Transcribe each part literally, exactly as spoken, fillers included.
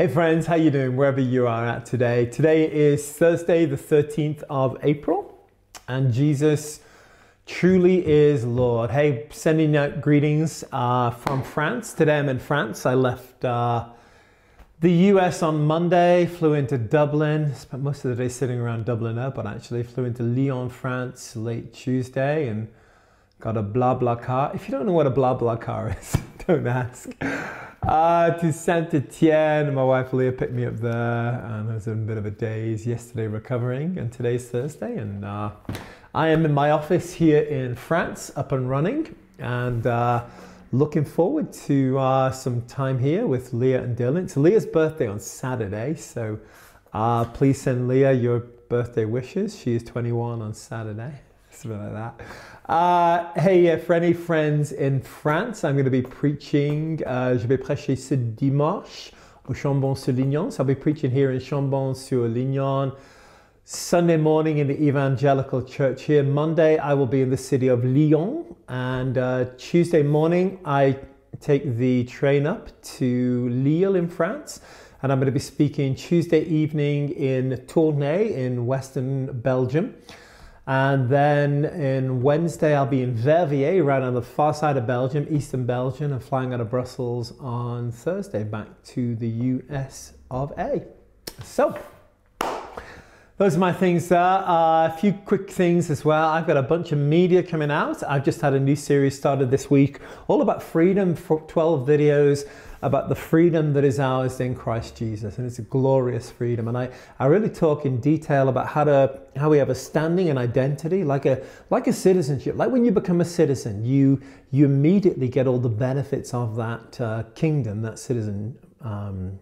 Hey friends, how you doing wherever you are at today? Today is Thursday the thirteenth of April and Jesus truly is Lord. Hey, sending out greetings uh, from France. Today I'm in France. I left uh, the U S on Monday, flew into Dublin, spent most of the day sitting around Dublin Airport actually, flew into Lyon, France late Tuesday and got a BlaBlaCar. If you don't know what a BlaBlaCar is, don't ask. Uh, to Saint-Etienne, my wife Leah picked me up there and I was in a bit of a daze yesterday recovering, and today's Thursday and uh, I am in my office here in France, up and running, and uh, looking forward to uh, some time here with Leah and Dylan. It's Leah's birthday on Saturday, so uh, please send Leah your birthday wishes. She is twenty-one on Saturday, something like that. Uh, hey, uh, for any friends in France, I'm going to be preaching. Uh, je vais prêcher ce dimanche au Chambon-sur-Lignon. So I'll be preaching here in Chambon-sur-Lignon Sunday morning in the Evangelical Church here. Monday, I will be in the city of Lyon. And uh, Tuesday morning, I take the train up to Lille in France. And I'm going to be speaking Tuesday evening in Tournai in Western Belgium. And then in Wednesday, I'll be in Verviers, right on the far side of Belgium, eastern Belgium, and flying out of Brussels on Thursday back to the U S of A. So, those are my things there. Uh, a few quick things as well. I've got a bunch of media coming out. I've just had a new series started this week, all about freedom, for twelve videos about the freedom that is ours in Christ Jesus, and it's a glorious freedom. And I, I really talk in detail about how to how we have a standing and identity, like a like a citizenship. Like when you become a citizen, you you immediately get all the benefits of that uh, kingdom, that citizenship. Um,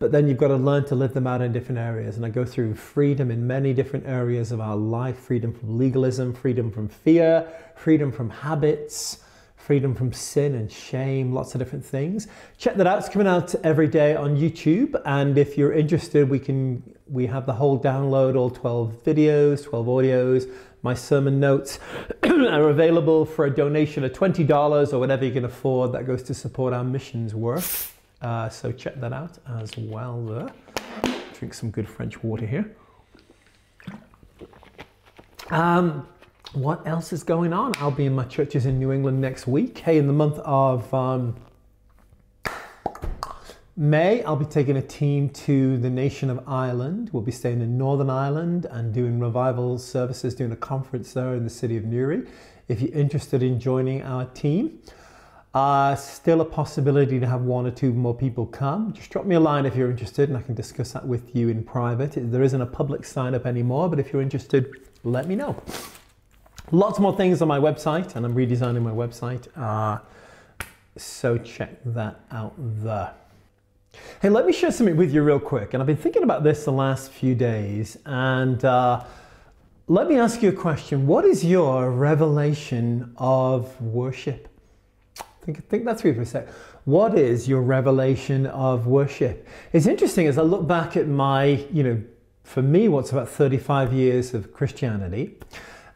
but then you've got to learn to live them out in different areas. And I go through freedom in many different areas of our life: freedom from legalism, freedom from fear, freedom from habits, freedom from sin and shame, lots of different things. Check that out. It's coming out every day on YouTube. And if you're interested, we can we have the whole download, all twelve videos, twelve audios, my sermon notes are available for a donation of twenty dollars or whatever you can afford. That goes to support our missions work. Uh, so check that out as well there. Drink some good French water here. Um, What else is going on? I'll be in my churches in New England next week. Hey, in the month of um, May, I'll be taking a team to the nation of Ireland. We'll be staying in Northern Ireland and doing revival services, doing a conference there in the city of Newry. If you're interested in joining our team, uh, still a possibility to have one or two more people come. Just drop me a line if you're interested and I can discuss that with you in private. There isn't a public sign up anymore, but if you're interested, let me know. Lots more things on my website, and I'm redesigning my website, uh, so check that out there. Hey, let me share something with you real quick, and I've been thinking about this the last few days, and uh, let me ask you a question. What is your revelation of worship? Think, think that through for a sec. What is your revelation of worship? It's interesting as I look back at my, you know, for me, what's about thirty-five years of Christianity,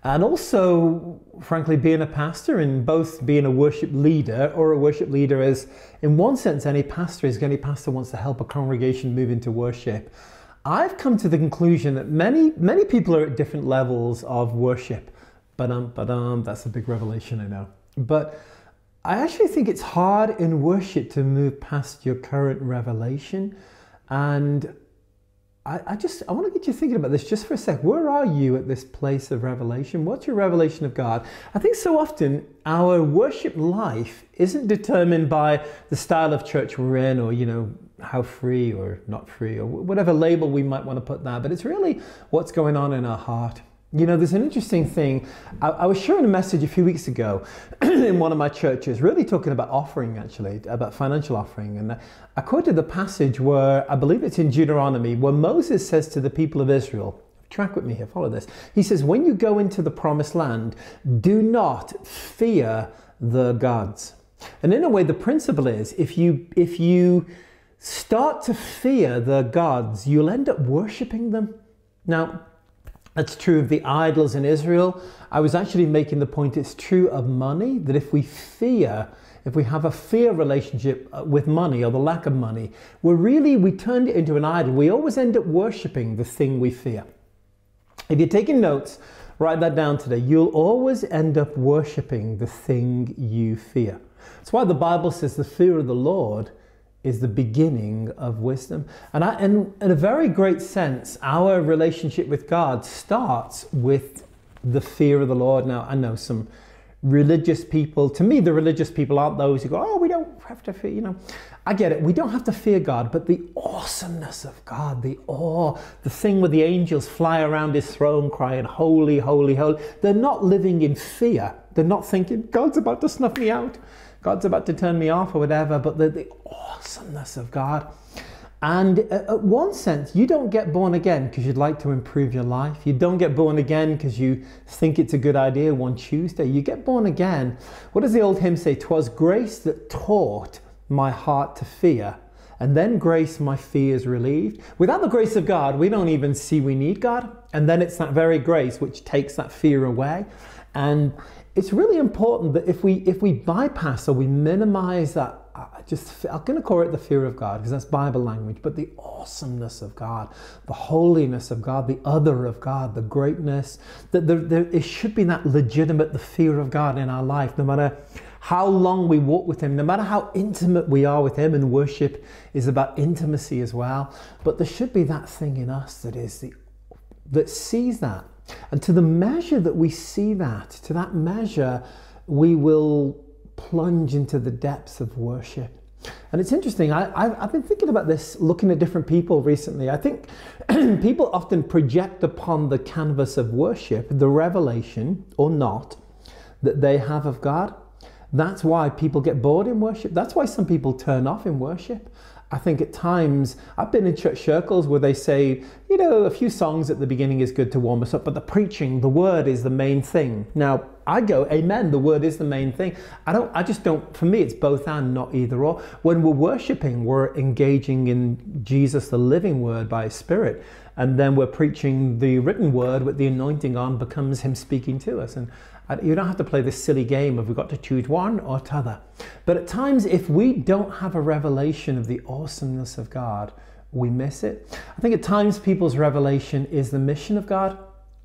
and also, frankly, being a pastor and both being a worship leader or a worship leader is, in one sense, any pastor is any pastor wants to help a congregation move into worship. I've come to the conclusion that many, many people are at different levels of worship. Ba-dum, ba-dum, that's a big revelation, I know. But I actually think it's hard in worship to move past your current revelation. And I just, I want to get you thinking about this just for a sec. Where are you at this place of revelation? What's your revelation of God? I think so often our worship life isn't determined by the style of church we're in or, you know, how free or not free or whatever label we might want to put there, but it's really what's going on in our heart. You know, there's an interesting thing. I, I was sharing a message a few weeks ago in one of my churches, really talking about offering, actually, about financial offering. And I quoted the passage where, I believe it's in Deuteronomy, where Moses says to the people of Israel, track with me here, follow this. He says, when you go into the promised land, do not fear the gods. And in a way, the principle is, if you, if you start to fear the gods, you'll end up worshiping them. Now, that's true of the idols in Israel. I was actually making the point it's true of money, that if we fear, if we have a fear relationship with money or the lack of money, we're really, we turned it into an idol. We always end up worshipping the thing we fear. If you're taking notes, write that down today. You'll always end up worshipping the thing you fear. That's why the Bible says the fear of the Lord is the beginning of wisdom. And I, in, in a very great sense, our relationship with God starts with the fear of the Lord. Now, I know some religious people, to me, the religious people aren't those who go, oh, we don't have to fear, you know. I get it, we don't have to fear God, but the awesomeness of God, the awe, the thing where the angels fly around his throne crying, holy, holy, holy. They're not living in fear. They're not thinking, God's about to snuff me out. God's about to turn me off or whatever, but the, the awesomeness of God. And at one sense, you don't get born again because you'd like to improve your life. You don't get born again because you think it's a good idea one Tuesday. You get born again. What does the old hymn say? 'Twas grace that taught my heart to fear, and then grace my fears relieved. Without the grace of God, we don't even see we need God. And then it's that very grace which takes that fear away. And it's really important that if we, if we bypass or we minimize that, I just, I'm going to call it the fear of God because that's Bible language, but the awesomeness of God, the holiness of God, the other of God, the greatness, that there, there, it should be that legitimate, the fear of God in our life, no matter how long we walk with him, no matter how intimate we are with him, and worship is about intimacy as well, but there should be that thing in us that is the, that sees that. And to the measure that we see that, to that measure, we will plunge into the depths of worship. And it's interesting, I, I've, I've been thinking about this, looking at different people recently. I think people often project upon the canvas of worship the revelation, or not, that they have of God. That's why people get bored in worship. That's why some people turn off in worship. I think at times, I've been in church circles where they say, you know, a few songs at the beginning is good to warm us up, but the preaching, the word is the main thing. Now, I go, amen, the word is the main thing. I don't, I just don't, for me, it's both and, not either or. When we're worshiping, we're engaging in Jesus, the living word by his spirit. And then we're preaching the written word with the anointing on, becomes him speaking to us. And you don't have to play this silly game of we've got to choose one or t'other. But at times, if we don't have a revelation of the awesomeness of God, we miss it. I think at times people's revelation is the mission of God.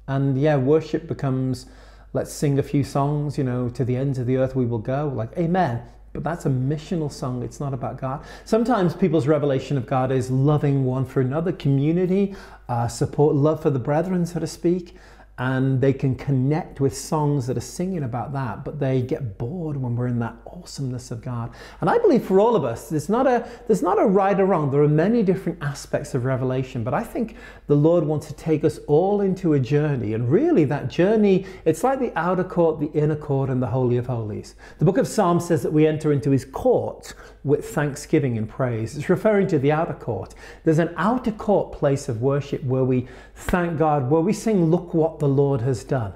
And yeah, worship becomes, let's sing a few songs, you know, to the ends of the earth we will go, like amen. But that's a missional song, it's not about God. Sometimes people's revelation of God is loving one for another, community, uh, support, love for the brethren, so to speak. And they can connect with songs that are singing about that, but they get bored when we're in that awesomeness of God. And I believe for all of us, there's not a, there's not a right or wrong. There are many different aspects of revelation, but I think the Lord wants to take us all into a journey. And really that journey, it's like the outer court, the inner court, and the Holy of Holies. The book of Psalms says that we enter into his court with thanksgiving and praise. It's referring to the outer court. There's an outer court place of worship where we thank God, where we sing, look what the Lord has done.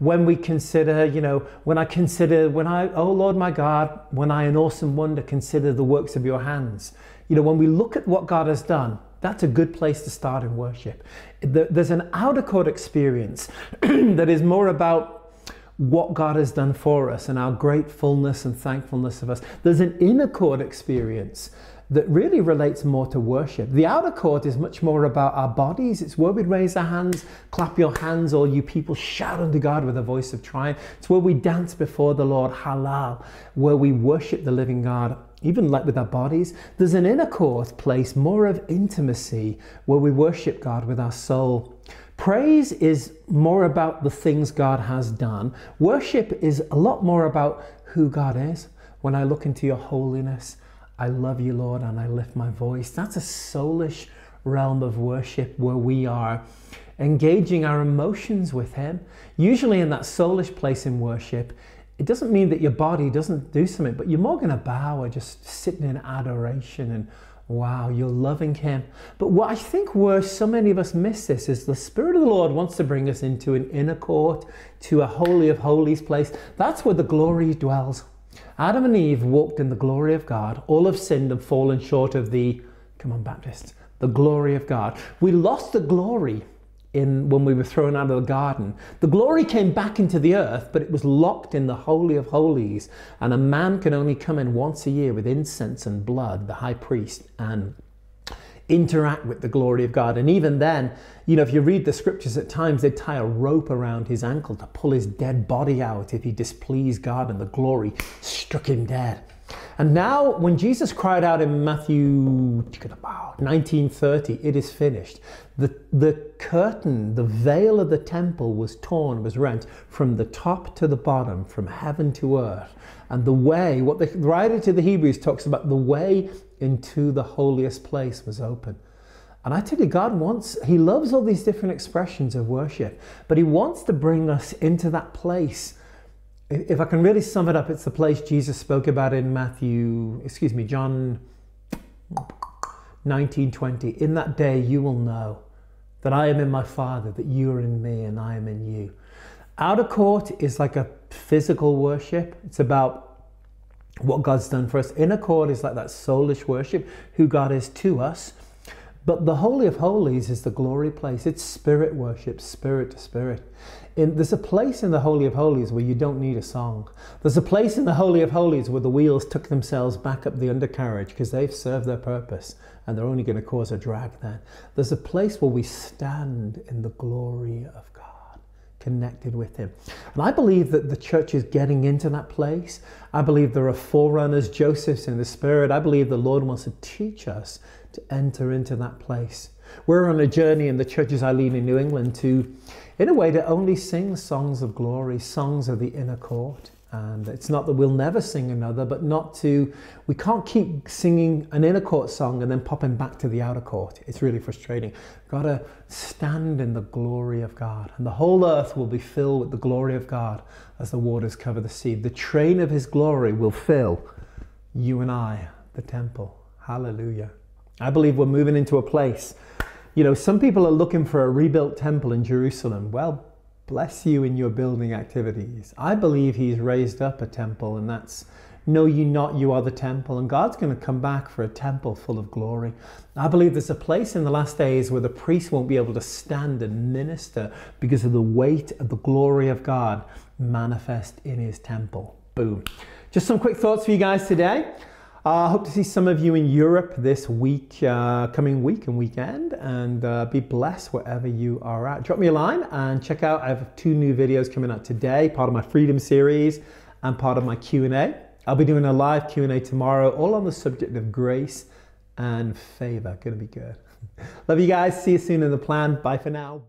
When we consider, you know, when I consider, when I, oh Lord my God, when I in awesome wonder consider the works of your hands. You know, when we look at what God has done, that's a good place to start in worship. There's an outer court experience that is more about what God has done for us and our gratefulness and thankfulness of us. There's an inner court experience that really relates more to worship. The outer court is much more about our bodies. It's where we raise our hands, clap your hands, all you people, shout unto God with a voice of triumph. It's where we dance before the Lord, halal, where we worship the living God, even like with our bodies. There's an inner court place, more of intimacy, where we worship God with our soul. Praise is more about the things God has done. Worship is a lot more about who God is. When I look into your holiness, I love you, Lord, and I lift my voice. That's a soulish realm of worship where we are engaging our emotions with him. Usually in that soulish place in worship, it doesn't mean that your body doesn't do something, but you're more going to bow or just sitting in adoration and wow, you're loving him. But what I think where so many of us miss this is the Spirit of the Lord wants to bring us into an inner court, to a holy of holies place. That's where the glory dwells. Adam and Eve walked in the glory of God. All have sinned and fallen short of the, come on Baptists, the glory of God. We lost the glory in when we were thrown out of the garden. The glory came back into the earth, but it was locked in the Holy of Holies, and a man can only come in once a year with incense and blood, the high priest, and interact with the glory of God. And even then, you know, if you read the scriptures, at times they'd tie a rope around his ankle to pull his dead body out if he displeased God, and the glory struck him dead. And now when Jesus cried out in Matthew nineteen thirty, "It is finished," the, the curtain, the veil of the temple was torn, was rent from the top to the bottom, from heaven to earth. And the way, what the writer to the Hebrews talks about, the way into the holiest place was open. And I tell you, God wants, he loves all these different expressions of worship, but he wants to bring us into that place. If I can really sum it up, it's the place Jesus spoke about in Matthew, excuse me, John nineteen twenty. "In that day you will know that I am in my Father, that you are in me and I am in you." Outer court is like a physical worship. It's about what God's done for us. Inner court is like that soulish worship, who God is to us. But the Holy of Holies is the glory place. It's spirit worship, spirit to spirit. In, there's a place in the Holy of Holies where you don't need a song. There's a place in the Holy of Holies where the wheels took themselves back up the undercarriage because they've served their purpose and they're only going to cause a drag then. There's a place where we stand in the glory of God, connected with him. And I believe that the church is getting into that place. I believe there are forerunners, Josephs in the spirit. I believe the Lord wants to teach us to enter into that place. We're on a journey in the churches I lead in New England to, in a way, to only sing songs of glory, songs of the inner court. And it's not that we'll never sing another, but not to, we can't keep singing an inner court song and then popping back to the outer court. It's really frustrating. Gotta stand in the glory of God, and the whole earth will be filled with the glory of God as the waters cover the sea. The train of his glory will fill you and I, the temple. Hallelujah. I believe we're moving into a place. You know, some people are looking for a rebuilt temple in Jerusalem. Well, bless you in your building activities. I believe he's raised up a temple, and that's, know you not, you are the temple. And God's going to come back for a temple full of glory. I believe there's a place in the last days where the priest won't be able to stand and minister because of the weight of the glory of God manifest in his temple. Boom. Just some quick thoughts for you guys today. I uh, hope to see some of you in Europe this week, uh, coming week and weekend, and uh, be blessed wherever you are at. Drop me a line and check out, I have two new videos coming out today, part of my Freedom series and part of my Q and A. I'll be doing a live Q and A tomorrow, all on the subject of grace and favor. Gonna be good. Love you guys, see you soon in the plan. Bye for now.